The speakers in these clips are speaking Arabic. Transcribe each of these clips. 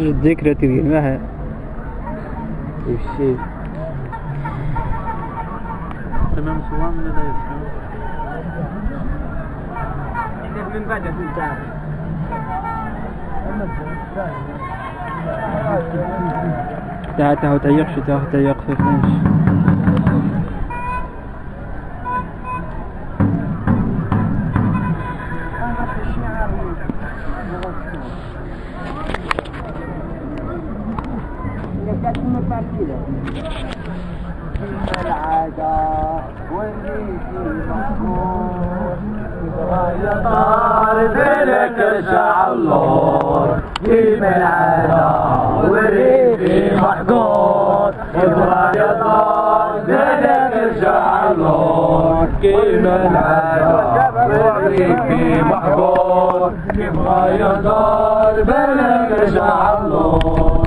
الذكرى تبقى معها والشيء تمام صوام ولا لا يسمع من بعد تاع ساعتها وتعيقش تعيق في فنش ترجع اللور في ملعبة وريدي محقور يا طار زينك ترجع اللور في ملعبة وريدي محقور يا طار زينك ترجع اللور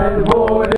البول.